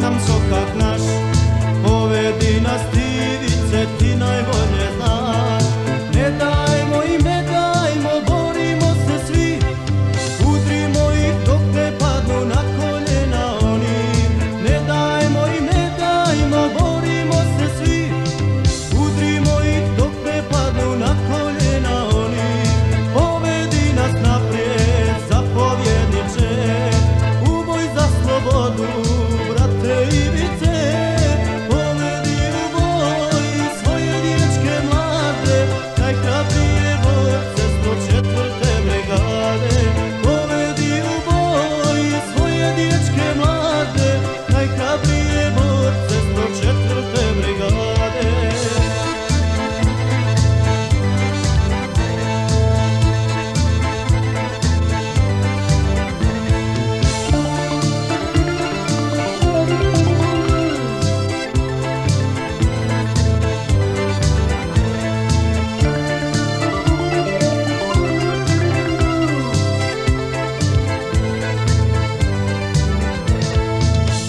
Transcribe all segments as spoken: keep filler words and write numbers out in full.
nam sokak naš, povedi nas ti vice, ti najbolje znaš. Ne dajmo im, ne dajmo, borimo se svi, udrimo ih dok ne padnu na koljena oni. Ne dajmo im, ne dajmo, borimo se svi, udrimo ih dok ne padnu na koljena oni. Povedi nas naprijed, zapovjedniče, u boj za slobodu.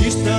Ništa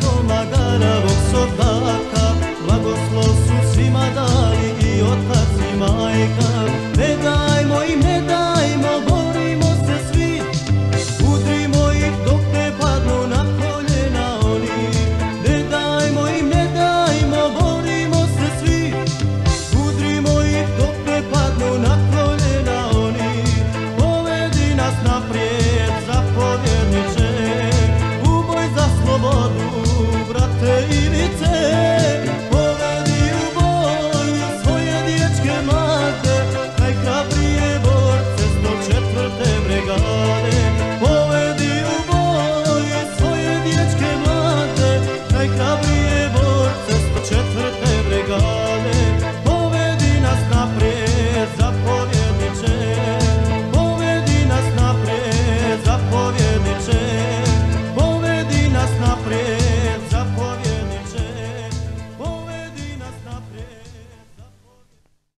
doma.